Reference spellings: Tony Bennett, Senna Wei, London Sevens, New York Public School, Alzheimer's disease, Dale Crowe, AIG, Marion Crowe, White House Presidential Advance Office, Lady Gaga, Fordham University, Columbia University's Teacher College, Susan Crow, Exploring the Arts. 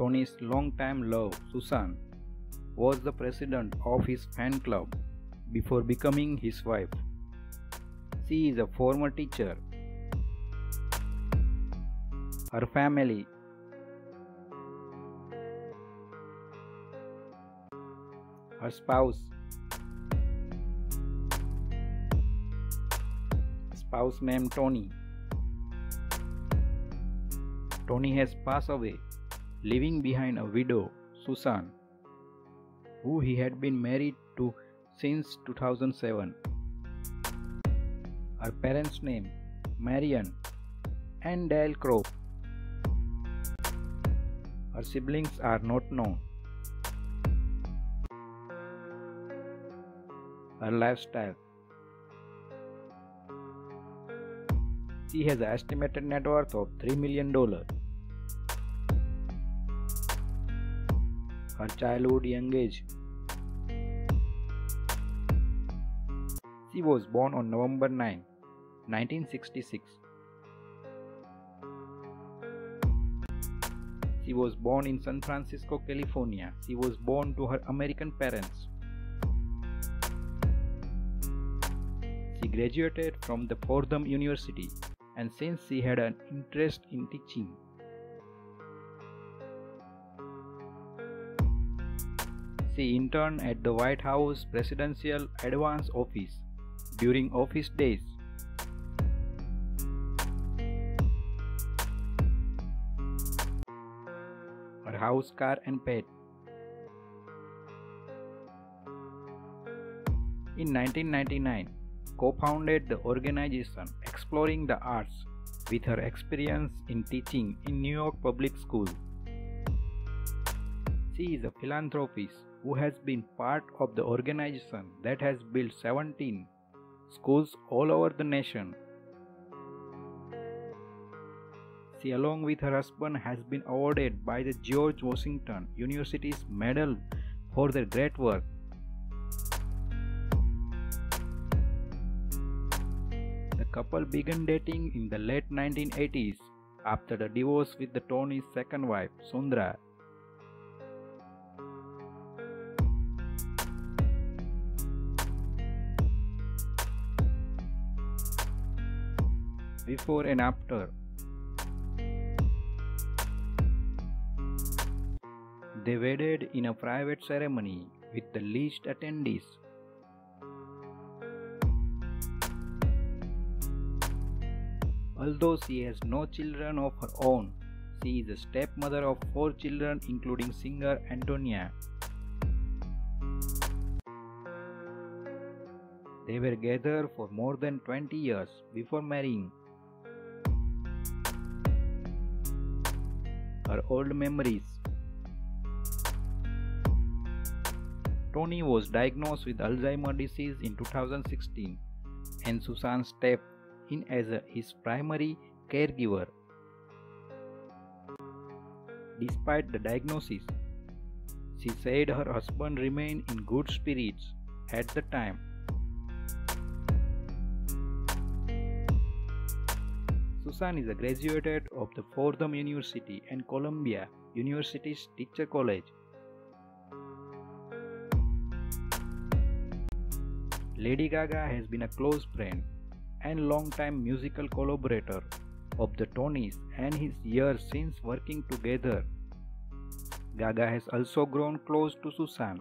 Tony's longtime love, Susan, was the president of his fan club before becoming his wife. She is a former teacher. Her family. Her spouse. Spouse named Tony. Tony has passed away, leaving behind a widow, Susan, who he had been married to since 2007. Her parents' name, Marion and Dale Crowe. Her siblings are not known. Her lifestyle. She has an estimated net worth of $3 million. Her childhood young age. She was born on November 9, 1966. She was born in San Francisco, California. She was born to her American parents. She graduated from the Fordham University, and since she had an interest in teaching, she interned at the White House Presidential Advance Office during office days. Her house, car, and pet. In 1999, co-founded the organization Exploring the Arts with her experience in teaching in New York Public School. She is a philanthropist who has been part of the organization that has built 17 schools all over the nation. She, along with her husband, has been awarded by the George Washington University's Medal for their great work. Couple began dating in the late 1980s after the divorce with the Tony's second wife, Sundra. Before and after. They wedded in a private ceremony with the least attendees. Although she has no children of her own, she is a stepmother of 4 children, including singer Antonia. They were together for more than 20 years before marrying. Her old memories. Tony was diagnosed with Alzheimer's disease in 2016, and Susan stepped in as his primary caregiver. Despite the diagnosis, she said her husband remained in good spirits at the time. Susan is a graduate of the Fordham University and Columbia University's Teacher College. Lady Gaga has been a close friend and long-time musical collaborator of the Tonys and his years since working together. Gaga has also grown close to Susan.